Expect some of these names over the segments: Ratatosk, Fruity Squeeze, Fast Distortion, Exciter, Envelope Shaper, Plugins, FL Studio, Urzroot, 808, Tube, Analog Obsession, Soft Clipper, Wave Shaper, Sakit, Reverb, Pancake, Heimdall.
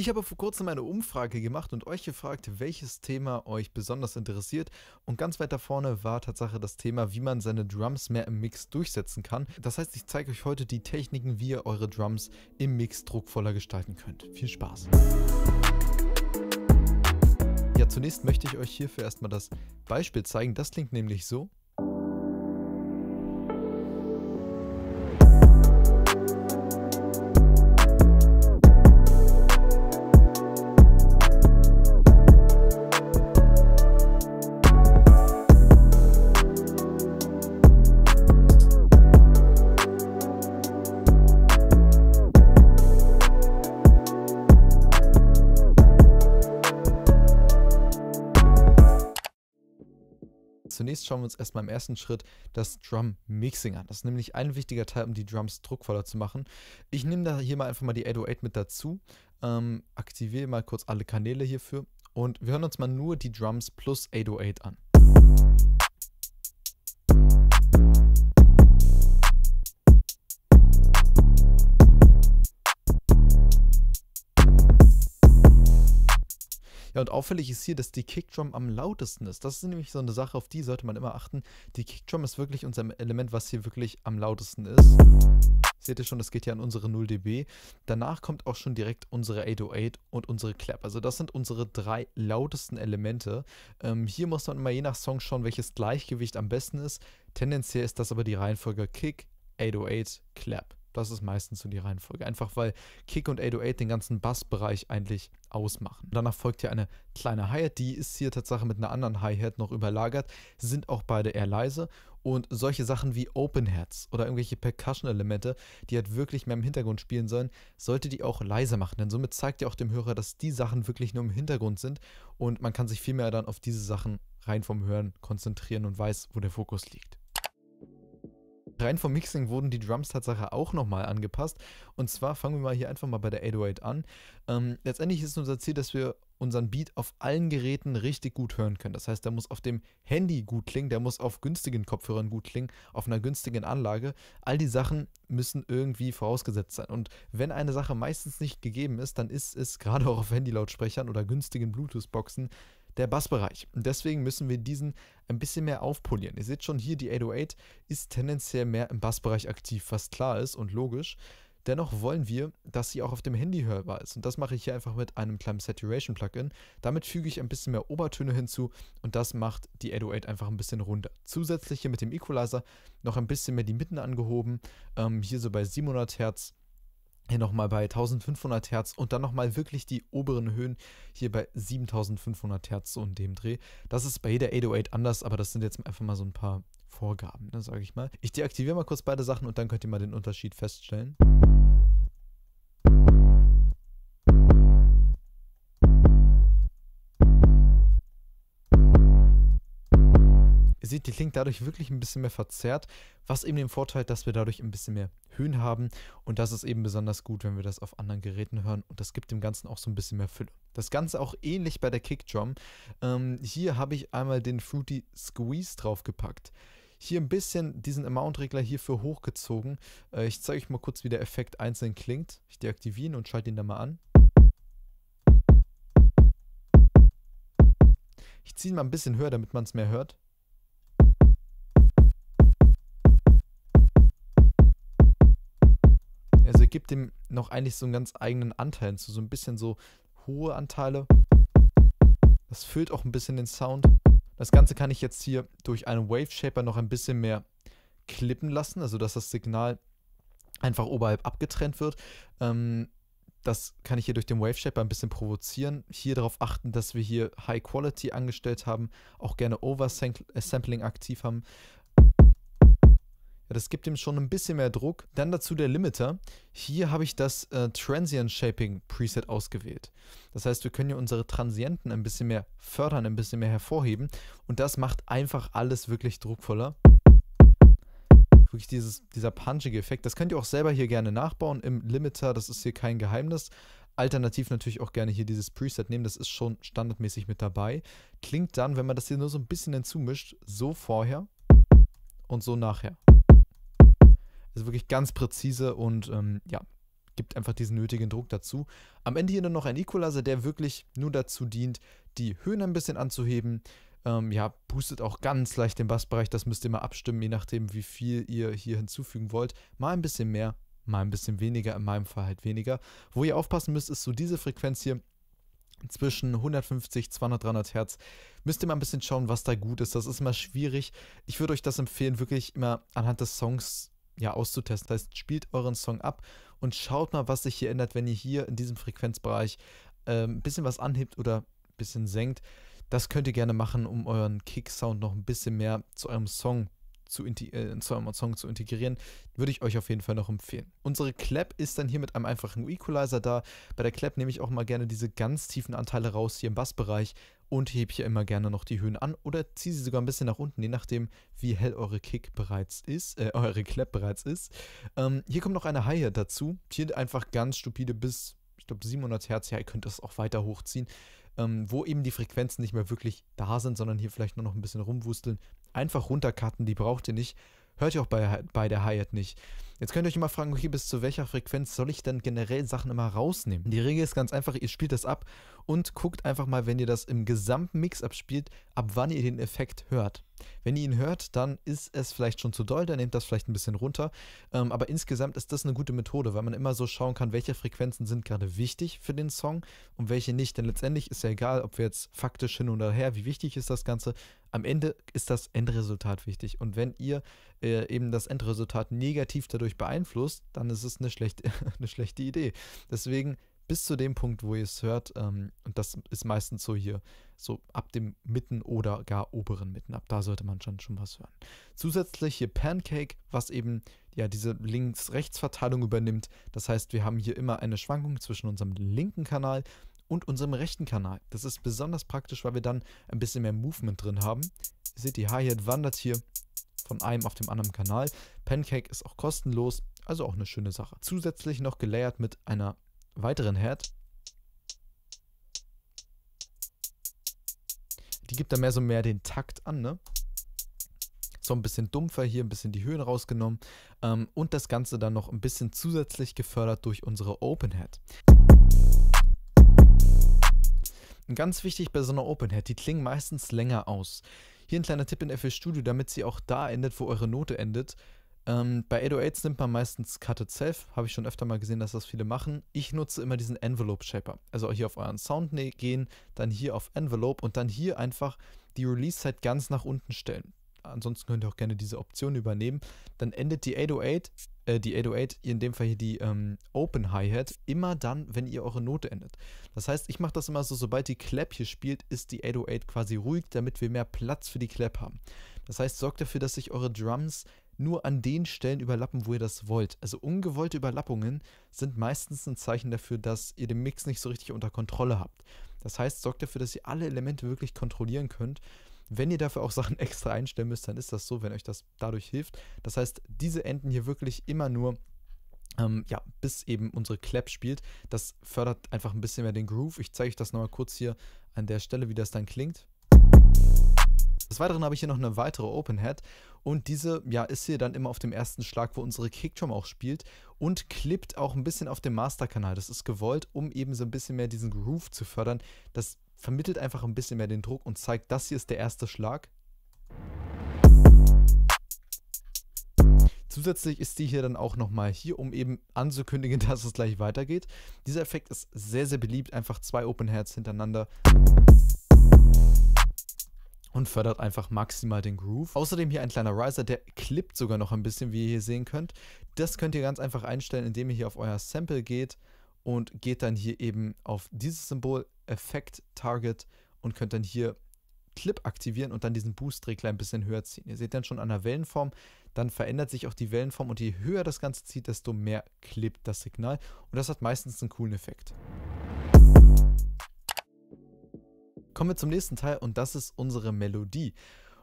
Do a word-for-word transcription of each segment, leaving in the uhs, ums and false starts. Ich habe vor kurzem eine Umfrage gemacht und euch gefragt, welches Thema euch besonders interessiert, und ganz weit da vorne war Tatsache das Thema, wie man seine Drums mehr im Mix durchsetzen kann. Das heißt, ich zeige euch heute die Techniken, wie ihr eure Drums im Mix druckvoller gestalten könnt. Viel Spaß! Ja, zunächst möchte ich euch hierfür erstmal das Beispiel zeigen. Das klingt nämlich so. Zunächst schauen wir uns erstmal im ersten Schritt das Drum Mixing an. Das ist nämlich ein wichtiger Teil, um die Drums druckvoller zu machen. Ich nehme da hier mal einfach mal die acht null acht mit dazu, ähm, aktiviere mal kurz alle Kanäle hierfür und wir hören uns mal nur die Drums plus acht null acht an. Ja, und auffällig ist hier, dass die Kickdrum am lautesten ist. Das ist nämlich so eine Sache, auf die sollte man immer achten. Die Kickdrum ist wirklich unser Element, was hier wirklich am lautesten ist. Seht ihr schon, das geht ja an unsere null dB. Danach kommt auch schon direkt unsere acht null acht und unsere Clap. Also das sind unsere drei lautesten Elemente. Ähm, hier muss man immer je nach Song schauen, welches Gleichgewicht am besten ist. Tendenziell ist das aber die Reihenfolge Kick, acht null acht, Clap. Das ist meistens so die Reihenfolge. Einfach weil Kick und acht null acht den ganzen Bassbereich eigentlich ausmachen. Danach folgt hier eine kleine Hi-Hat. Die ist hier tatsächlich mit einer anderen Hi-Hat noch überlagert. Sind auch beide eher leise. Und solche Sachen wie Open Hats oder irgendwelche Percussion-Elemente, die halt wirklich mehr im Hintergrund spielen sollen, sollte die auch leiser machen. Denn somit zeigt ihr auch dem Hörer, dass die Sachen wirklich nur im Hintergrund sind. Und man kann sich viel mehr dann auf diese Sachen rein vom Hören konzentrieren und weiß, wo der Fokus liegt. Rein vom Mixing wurden die Drums tatsächlich auch nochmal angepasst. Und zwar fangen wir mal hier einfach mal bei der acht null acht an. Ähm, letztendlich ist unser Ziel, dass wir unseren Beat auf allen Geräten richtig gut hören können. Das heißt, der muss auf dem Handy gut klingen, der muss auf günstigen Kopfhörern gut klingen, auf einer günstigen Anlage. All die Sachen müssen irgendwie vorausgesetzt sein. Und wenn eine Sache meistens nicht gegeben ist, dann ist es gerade auch auf Handylautsprechern oder günstigen Bluetooth-Boxen der Bassbereich. Und deswegen müssen wir diesen ein bisschen mehr aufpolieren. Ihr seht schon hier, die acht null acht ist tendenziell mehr im Bassbereich aktiv, was klar ist und logisch. Dennoch wollen wir, dass sie auch auf dem Handy hörbar ist. Und das mache ich hier einfach mit einem kleinen Saturation-Plugin. Damit füge ich ein bisschen mehr Obertöne hinzu und das macht die acht null acht einfach ein bisschen runder. Zusätzlich hier mit dem Equalizer noch ein bisschen mehr die Mitten angehoben. Ähm, hier so bei siebenhundert Hertz. Hier nochmal bei eintausendfünfhundert Hertz und dann nochmal wirklich die oberen Höhen hier bei siebentausendfünfhundert Hertz, so in dem Dreh. Das ist bei jeder acht null acht anders, aber das sind jetzt einfach mal so ein paar Vorgaben, ne, sage ich mal. Ich deaktiviere mal kurz beide Sachen und dann könnt ihr mal den Unterschied feststellen. Ihr seht, die klingt dadurch wirklich ein bisschen mehr verzerrt, was eben den Vorteil hat, dass wir dadurch ein bisschen mehr Höhen haben, und das ist eben besonders gut, wenn wir das auf anderen Geräten hören, und das gibt dem Ganzen auch so ein bisschen mehr Fülle. Das Ganze auch ähnlich bei der Kickdrum. Ähm, hier habe ich einmal den Fruity Squeeze draufgepackt. Hier ein bisschen diesen Amount-Regler hierfür hochgezogen. Äh, ich zeige euch mal kurz, wie der Effekt einzeln klingt. Ich deaktiviere ihn und schalte ihn dann mal an. Ich ziehe ihn mal ein bisschen höher, damit man es mehr hört. Also gibt dem noch eigentlich so einen ganz eigenen Anteil hinzu, so ein bisschen so hohe Anteile. Das füllt auch ein bisschen den Sound. Das Ganze kann ich jetzt hier durch einen Wave Shaper noch ein bisschen mehr klippen lassen, also dass das Signal einfach oberhalb abgetrennt wird. Ähm, das kann ich hier durch den Wave Shaper ein bisschen provozieren. Hier darauf achten, dass wir hier High Quality angestellt haben, auch gerne Oversampling aktiv haben. Das gibt ihm schon ein bisschen mehr Druck. Dann dazu der Limiter. Hier habe ich das äh, Transient Shaping Preset ausgewählt. Das heißt, wir können hier unsere Transienten ein bisschen mehr fördern, ein bisschen mehr hervorheben. Und das macht einfach alles wirklich druckvoller. Wirklich dieses, dieser punchige Effekt. Das könnt ihr auch selber hier gerne nachbauen im Limiter. Das ist hier kein Geheimnis. Alternativ natürlich auch gerne hier dieses Preset nehmen. Das ist schon standardmäßig mit dabei. Klingt dann, wenn man das hier nur so ein bisschen hinzumischt, so vorher und so nachher. Also wirklich ganz präzise und ähm, ja, gibt einfach diesen nötigen Druck dazu. Am Ende hier nur noch ein Equalizer, der wirklich nur dazu dient, die Höhen ein bisschen anzuheben. Ähm, ja, boostet auch ganz leicht den Bassbereich, das müsst ihr mal abstimmen, je nachdem wie viel ihr hier hinzufügen wollt. Mal ein bisschen mehr, mal ein bisschen weniger, in meinem Fall halt weniger. Wo ihr aufpassen müsst, ist so diese Frequenz hier. Zwischen hundertfünfzig, zweihundert, dreihundert Hertz. Müsst ihr mal ein bisschen schauen, was da gut ist. Das ist immer schwierig. Ich würde euch das empfehlen, wirklich immer anhand des Songs ja, auszutesten. Das heißt, spielt euren Song ab und schaut mal, was sich hier ändert, wenn ihr hier in diesem Frequenzbereich äh, ein bisschen was anhebt oder ein bisschen senkt. Das könnt ihr gerne machen, um euren Kick-Sound noch ein bisschen mehr zu eurem Song zu, äh, zu eurem Song zu integrieren. Würde ich euch auf jeden Fall noch empfehlen. Unsere Clap ist dann hier mit einem einfachen Equalizer da. Bei der Clap nehme ich auch mal gerne diese ganz tiefen Anteile raus hier im Bassbereich und hebe hier immer gerne noch die Höhen an oder ziehe sie sogar ein bisschen nach unten, je nachdem wie hell eure Kick bereits ist, äh, eure Clap bereits ist. Ähm, hier kommt noch eine Hi-Hat dazu. Hier einfach ganz stupide bis, ich glaube, siebenhundert Hertz. Ja, ihr könnt das auch weiter hochziehen, ähm, wo eben die Frequenzen nicht mehr wirklich da sind, sondern hier vielleicht nur noch ein bisschen rumwusteln. Einfach runtercutten, die braucht ihr nicht. Hört ihr auch bei, bei der Hi-Hat nicht. Jetzt könnt ihr euch immer fragen, okay, bis zu welcher Frequenz soll ich denn generell Sachen immer rausnehmen? Die Regel ist ganz einfach, ihr spielt das ab und guckt einfach mal, wenn ihr das im gesamten Mix abspielt, ab wann ihr den Effekt hört. Wenn ihr ihn hört, dann ist es vielleicht schon zu doll, dann nehmt das vielleicht ein bisschen runter. Ähm, aber insgesamt ist das eine gute Methode, weil man immer so schauen kann, welche Frequenzen sind gerade wichtig für den Song und welche nicht. Denn letztendlich ist ja egal, ob wir jetzt faktisch hin oder her, wie wichtig ist das Ganze. Am Ende ist das Endresultat wichtig. Und wenn ihr äh, eben das Endresultat negativ dadurch beeinflusst, dann ist es eine schlechte, eine schlechte Idee. Deswegen bis zu dem Punkt, wo ihr es hört, ähm, und das ist meistens so hier, so ab dem Mitten oder gar oberen Mitten, ab da sollte man schon, schon was hören. Zusätzlich hier Pancake, was eben ja diese Links-Rechts-Verteilung übernimmt. Das heißt, wir haben hier immer eine Schwankung zwischen unserem linken Kanal und unserem rechten Kanal. Das ist besonders praktisch, weil wir dann ein bisschen mehr Movement drin haben. Ihr seht, die Hi-Hat wandert hier von einem auf dem anderen Kanal. Pancake ist auch kostenlos, also auch eine schöne Sache. Zusätzlich noch gelayert mit einer weiteren Head. Die gibt dann mehr so mehr den Takt an, ne? So ein bisschen dumpfer hier, ein bisschen die Höhen rausgenommen. Ähm, und das Ganze dann noch ein bisschen zusätzlich gefördert durch unsere Open Head. Und ganz wichtig bei so einer Open Head, die klingen meistens länger aus. Hier ein kleiner Tipp in F L Studio, damit sie auch da endet, wo eure Note endet. Ähm, bei acht null achtes nimmt man meistens Cut It Self, habe ich schon öfter mal gesehen, dass das viele machen. Ich nutze immer diesen Envelope Shaper, also hier auf euren Sound gehen, dann hier auf Envelope und dann hier einfach die Release-Zeit ganz nach unten stellen. Ansonsten könnt ihr auch gerne diese Option übernehmen. Dann endet die acht null acht, äh, die acht null acht, in dem Fall hier die ähm, Open Hi-Hat, immer dann, wenn ihr eure Note endet. Das heißt, ich mache das immer so, sobald die Clap hier spielt, ist die acht null acht quasi ruhig, damit wir mehr Platz für die Clap haben. Das heißt, sorgt dafür, dass sich eure Drums nur an den Stellen überlappen, wo ihr das wollt. Also ungewollte Überlappungen sind meistens ein Zeichen dafür, dass ihr den Mix nicht so richtig unter Kontrolle habt. Das heißt, sorgt dafür, dass ihr alle Elemente wirklich kontrollieren könnt. Wenn ihr dafür auch Sachen extra einstellen müsst, dann ist das so, wenn euch das dadurch hilft. Das heißt, diese enden hier wirklich immer nur, ähm, ja, bis eben unsere Clap spielt. Das fördert einfach ein bisschen mehr den Groove. Ich zeige euch das nochmal kurz hier an der Stelle, wie das dann klingt. Des Weiteren habe ich hier noch eine weitere Open Head und diese ja, ist hier dann immer auf dem ersten Schlag, wo unsere Kickdrum auch spielt und klippt auch ein bisschen auf dem Masterkanal. Das ist gewollt, um eben so ein bisschen mehr diesen Groove zu fördern. Das vermittelt einfach ein bisschen mehr den Druck und zeigt, das hier ist der erste Schlag. Zusätzlich ist die hier dann auch nochmal hier, um eben anzukündigen, dass es gleich weitergeht. Dieser Effekt ist sehr, sehr beliebt, einfach zwei Open Heads hintereinander. Und fördert einfach maximal den Groove. Außerdem hier ein kleiner Riser, der klippt sogar noch ein bisschen, wie ihr hier sehen könnt. Das könnt ihr ganz einfach einstellen, indem ihr hier auf euer Sample geht und geht dann hier eben auf dieses Symbol Effekt Target und könnt dann hier Clip aktivieren und dann diesen Boost-Regler ein bisschen höher ziehen. Ihr seht dann schon an der Wellenform, dann verändert sich auch die Wellenform und je höher das Ganze zieht, desto mehr klippt das Signal und das hat meistens einen coolen Effekt. Kommen wir zum nächsten Teil und das ist unsere Melodie.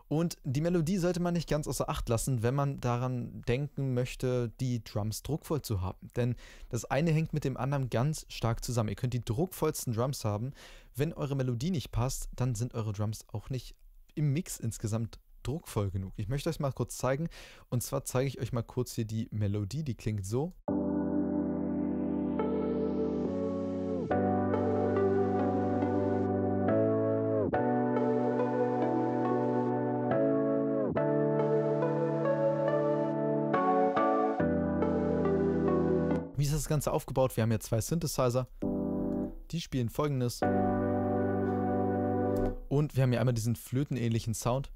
Und die Melodie sollte man nicht ganz außer Acht lassen, wenn man daran denken möchte, die Drums druckvoll zu haben. Denn das eine hängt mit dem anderen ganz stark zusammen. Ihr könnt die druckvollsten Drums haben. Wenn eure Melodie nicht passt, dann sind eure Drums auch nicht im Mix insgesamt druckvoll genug. Ich möchte euch mal kurz zeigen. Und zwar zeige ich euch mal kurz hier die Melodie. Die klingt so. Wie ist das Ganze aufgebaut? Wir haben hier zwei Synthesizer. Die spielen folgendes. Und wir haben hier einmal diesen flötenähnlichen Sound.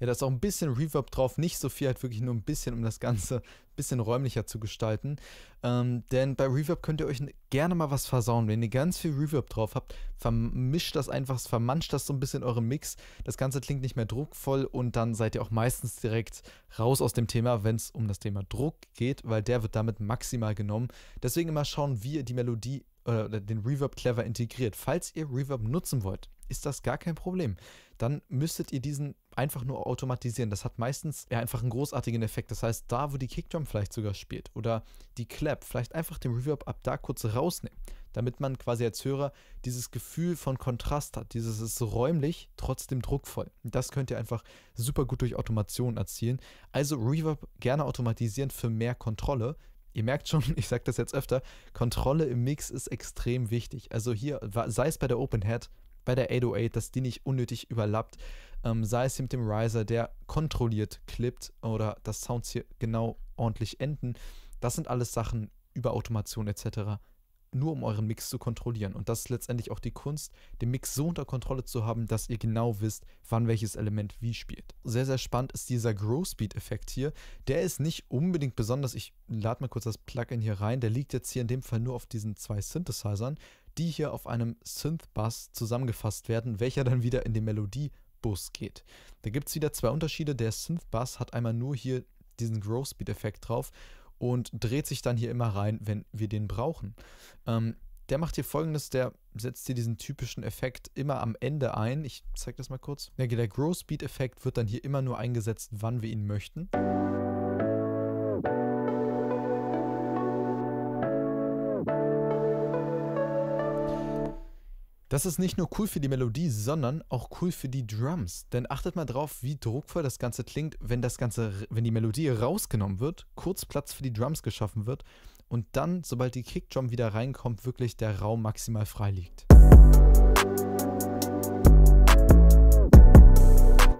Ja, da ist auch ein bisschen Reverb drauf. Nicht so viel, halt wirklich nur ein bisschen, um das Ganze ein bisschen räumlicher zu gestalten. Ähm, denn bei Reverb könnt ihr euch gerne mal was versauen. Wenn ihr ganz viel Reverb drauf habt, vermischt das einfach, vermanscht das so ein bisschen euren Mix. Das Ganze klingt nicht mehr druckvoll und dann seid ihr auch meistens direkt raus aus dem Thema, wenn es um das Thema Druck geht, weil der wird damit maximal genommen. Deswegen immer schauen, wie ihr die Melodie oder den Reverb clever integriert. Falls ihr Reverb nutzen wollt, ist das gar kein Problem. Dann müsstet ihr diesen einfach nur automatisieren. Das hat meistens ja einfach einen großartigen Effekt. Das heißt, da wo die Kickdrum vielleicht sogar spielt oder die Clap, vielleicht einfach den Reverb ab da kurz rausnehmen, damit man quasi als Hörer dieses Gefühl von Kontrast hat. Dieses ist räumlich, trotzdem druckvoll. Das könnt ihr einfach super gut durch Automation erzielen. Also Reverb gerne automatisieren für mehr Kontrolle. Ihr merkt schon, ich sage das jetzt öfter, Kontrolle im Mix ist extrem wichtig. Also hier, sei es bei der Open Head, bei der acht null acht, dass die nicht unnötig überlappt, ähm, sei es mit dem Riser, der kontrolliert klippt oder dass Sounds hier genau ordentlich enden. Das sind alles Sachen über Automation et cetera, nur um euren Mix zu kontrollieren. Und das ist letztendlich auch die Kunst, den Mix so unter Kontrolle zu haben, dass ihr genau wisst, wann welches Element wie spielt. Sehr, sehr spannend ist dieser Grow-Speed-Effekt hier. Der ist nicht unbedingt besonders, ich lade mal kurz das Plugin hier rein, der liegt jetzt hier in dem Fall nur auf diesen zwei Synthesizern, die hier auf einem Synth-Bass zusammengefasst werden, welcher dann wieder in die Melodie-Bus geht. Da gibt es wieder zwei Unterschiede. Der Synth-Bass hat einmal nur hier diesen Grow-Speed-Effekt drauf und dreht sich dann hier immer rein, wenn wir den brauchen. Ähm, der macht hier folgendes, der setzt hier diesen typischen Effekt immer am Ende ein. Ich zeige das mal kurz. Der, der Grow Speed Effekt wird dann hier immer nur eingesetzt, wann wir ihn möchten. Das ist nicht nur cool für die Melodie, sondern auch cool für die Drums. Denn achtet mal drauf, wie druckvoll das Ganze klingt, wenn das Ganze, wenn die Melodie rausgenommen wird, kurz Platz für die Drums geschaffen wird und dann, sobald die Kickdrum wieder reinkommt, wirklich der Raum maximal frei liegt.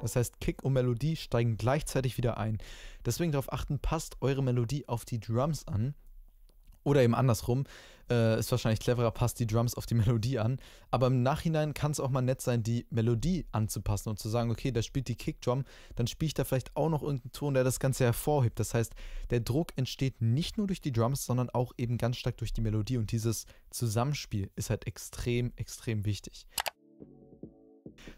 Das heißt, Kick und Melodie steigen gleichzeitig wieder ein. Deswegen darauf achten, passt eure Melodie auf die Drums an. Oder eben andersrum, äh, ist wahrscheinlich cleverer, passt die Drums auf die Melodie an. Aber im Nachhinein kann es auch mal nett sein, die Melodie anzupassen und zu sagen, okay, da spielt die Kickdrum, dann spiele ich da vielleicht auch noch irgendeinen Ton, der das Ganze hervorhebt. Das heißt, der Druck entsteht nicht nur durch die Drums, sondern auch eben ganz stark durch die Melodie. Und dieses Zusammenspiel ist halt extrem, extrem wichtig.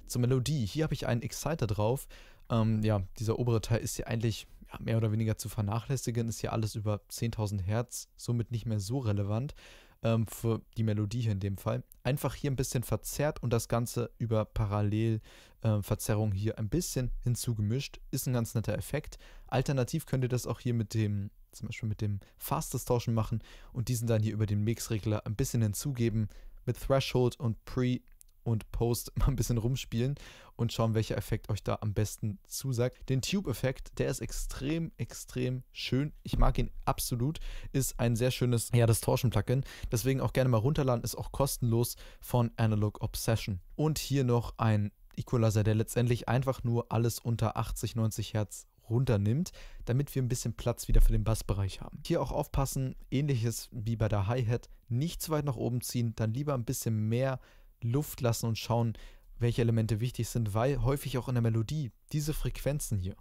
Zur Melodie. Hier habe ich einen Exciter drauf. Ähm, ja, dieser obere Teil ist hier eigentlich mehr oder weniger zu vernachlässigen, ist hier alles über zehntausend Hertz, somit nicht mehr so relevant ähm, für die Melodie hier in dem Fall. Einfach hier ein bisschen verzerrt und das Ganze über Parallelverzerrung äh, hier ein bisschen hinzugemischt, ist ein ganz netter Effekt. Alternativ könnt ihr das auch hier mit dem, zum Beispiel mit dem Fast Distortion machen und diesen dann hier über den Mixregler ein bisschen hinzugeben, mit Threshold und Pre- und Post mal ein bisschen rumspielen und schauen, welcher Effekt euch da am besten zusagt. Den Tube-Effekt, der ist extrem, extrem schön. Ich mag ihn absolut. Ist ein sehr schönes, ja, Distortion-Plugin. Deswegen auch gerne mal runterladen. Ist auch kostenlos von Analog Obsession. Und hier noch ein Equalizer, der letztendlich einfach nur alles unter achtzig, neunzig Hertz runternimmt, damit wir ein bisschen Platz wieder für den Bassbereich haben. Hier auch aufpassen, ähnliches wie bei der Hi-Hat. Nicht zu weit nach oben ziehen, dann lieber ein bisschen mehr Luft lassen und schauen, welche Elemente wichtig sind, weil häufig auch in der Melodie diese Frequenzen hier,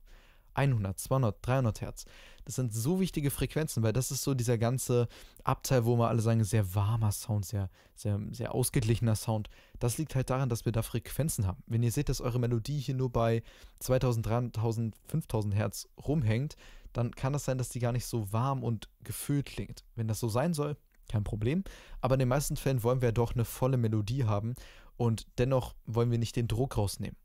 hundert, zweihundert, dreihundert Hertz, das sind so wichtige Frequenzen, weil das ist so dieser ganze Abteil, wo wir alle sagen, sehr warmer Sound, sehr, sehr, sehr ausgeglichener Sound. Das liegt halt daran, dass wir da Frequenzen haben. Wenn ihr seht, dass eure Melodie hier nur bei zweitausend, dreitausend, fünftausend Hertz rumhängt, dann kann das sein, dass die gar nicht so warm und gefüllt klingt. Wenn das so sein soll, kein Problem, aber in den meisten Fällen wollen wir doch eine volle Melodie haben und dennoch wollen wir nicht den Druck rausnehmen.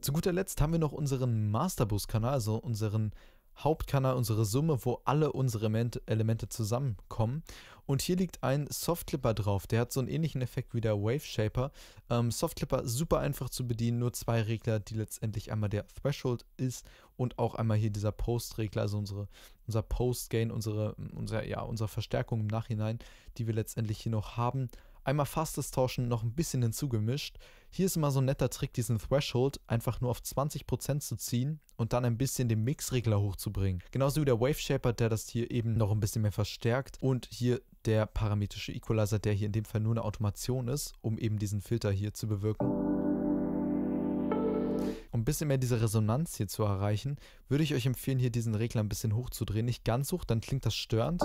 Zu guter Letzt haben wir noch unseren Masterbus-Kanal, also unseren Hauptkanal, unsere Summe, wo alle unsere Elemente zusammenkommen. Und hier liegt ein Soft Clipper drauf, der hat so einen ähnlichen Effekt wie der Wave Shaper. Ähm, Soft Clipper super einfach zu bedienen, nur zwei Regler, die letztendlich einmal der Threshold ist und auch einmal hier dieser Post-Regler, also unsere, unser Post-Gain, unsere, unsere, ja, unsere Verstärkung im Nachhinein, die wir letztendlich hier noch haben. einmal Fast Distortion noch ein bisschen hinzugemischt. Hier ist immer so ein netter Trick, diesen Threshold einfach nur auf zwanzig Prozent zu ziehen und dann ein bisschen den Mixregler hochzubringen. Genauso wie der Wave Shaper, der das hier eben noch ein bisschen mehr verstärkt, und hier der parametrische Equalizer, der hier in dem Fall nur eine Automation ist, um eben diesen Filter hier zu bewirken. Um ein bisschen mehr diese Resonanz hier zu erreichen, würde ich euch empfehlen, hier diesen Regler ein bisschen hochzudrehen. Nicht ganz hoch, dann klingt das störend.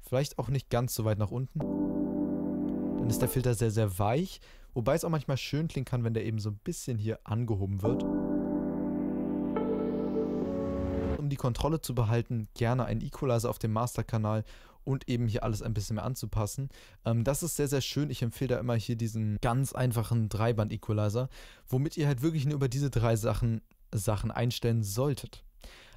Vielleicht auch nicht ganz so weit nach unten. Dann ist der Filter sehr, sehr weich, wobei es auch manchmal schön klingen kann, wenn der eben so ein bisschen hier angehoben wird. Um die Kontrolle zu behalten, gerne einen Equalizer auf dem Masterkanal und eben hier alles ein bisschen mehr anzupassen. Ähm, das ist sehr, sehr schön. Ich empfehle da immer hier diesen ganz einfachen Dreiband-Equalizer, womit ihr halt wirklich nur über diese drei Sachen, Sachen einstellen solltet.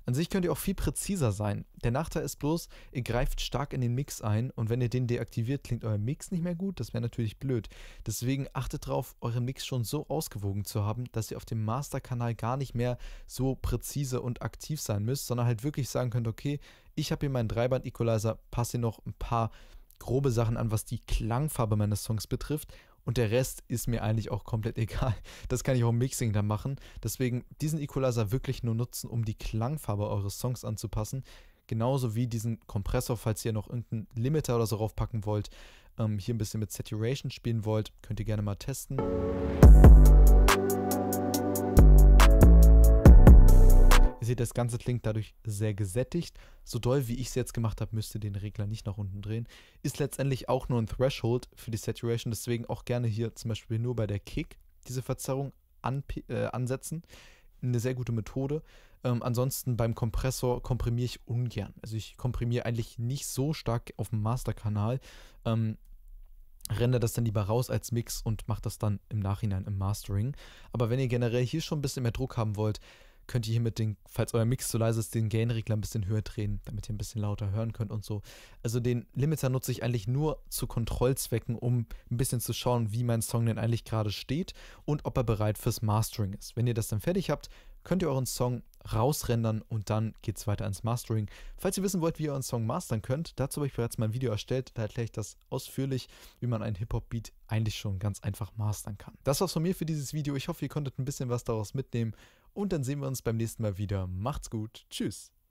An sich könnt ihr auch viel präziser sein. Der Nachteil ist bloß, ihr greift stark in den Mix ein, und wenn ihr den deaktiviert, klingt euer Mix nicht mehr gut. Das wäre natürlich blöd. Deswegen achtet darauf, euren Mix schon so ausgewogen zu haben, dass ihr auf dem Masterkanal gar nicht mehr so präzise und aktiv sein müsst, sondern halt wirklich sagen könnt, okay, ich habe hier meinen Dreiband-Equalizer, passe hier noch ein paar grobe Sachen an, was die Klangfarbe meines Songs betrifft. Und der Rest ist mir eigentlich auch komplett egal. Das kann ich auch im Mixing dann machen. Deswegen diesen Equalizer wirklich nur nutzen, um die Klangfarbe eures Songs anzupassen. Genauso wie diesen Kompressor, falls ihr noch irgendeinen Limiter oder so raufpacken wollt. Ähm, hier ein bisschen mit Saturation spielen wollt, könnt ihr gerne mal testen. Ihr seht, das Ganze klingt dadurch sehr gesättigt. So doll, wie ich es jetzt gemacht habe, müsst ihr den Regler nicht nach unten drehen. Ist letztendlich auch nur ein Threshold für die Saturation, deswegen auch gerne hier zum Beispiel nur bei der Kick diese Verzerrung an, äh, ansetzen. Eine sehr gute Methode. Ähm, ansonsten beim Kompressor komprimiere ich ungern. Also ich komprimiere eigentlich nicht so stark auf dem Masterkanal. Ähm, Render das dann lieber raus als Mix und macht das dann im Nachhinein im Mastering. Aber wenn ihr generell hier schon ein bisschen mehr Druck haben wollt, könnt ihr hier mit den, falls euer Mix zu leise ist, den Gain-Regler ein bisschen höher drehen, damit ihr ein bisschen lauter hören könnt und so. Also den Limiter nutze ich eigentlich nur zu Kontrollzwecken, um ein bisschen zu schauen, wie mein Song denn eigentlich gerade steht und ob er bereit fürs Mastering ist. Wenn ihr das dann fertig habt, könnt ihr euren Song rausrendern und dann geht es weiter ins Mastering. Falls ihr wissen wollt, wie ihr euren Song mastern könnt, dazu habe ich bereits mal ein Video erstellt, da erkläre ich das ausführlich, wie man einen Hip-Hop-Beat eigentlich schon ganz einfach mastern kann. Das war's von mir für dieses Video. Ich hoffe, ihr konntet ein bisschen was daraus mitnehmen. Und dann sehen wir uns beim nächsten Mal wieder. Macht's gut. Tschüss.